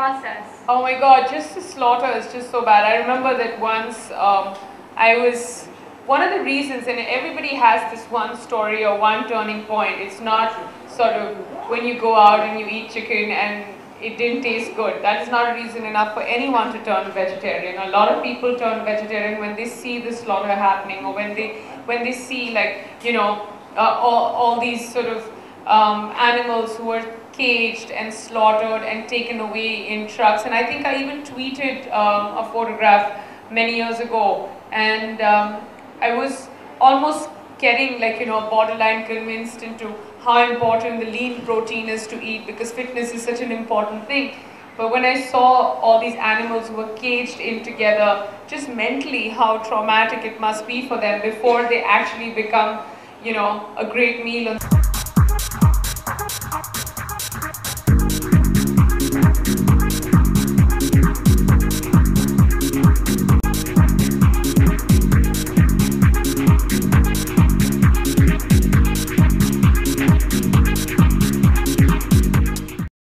process? Oh my God, just the slaughter is just so bad. I remember that once one of the reasons, and everybody has this one story or one turning point, it's not sort of when you go out and you eat chicken and it didn't taste good. That is not a reason enough for anyone to turn vegetarian. A lot of people turn vegetarian when they see the slaughter happening, or when they see, like, you know, all these sort of animals who were caged and slaughtered and taken away in trucks. And I think I even tweeted a photograph many years ago, and I was almost getting, like, you know, borderline convinced into how important the lean protein is to eat, because fitness is such an important thing. But when I saw all these animals who were caged in together, just mentally how traumatic it must be for them before they actually become, you know, a great meal.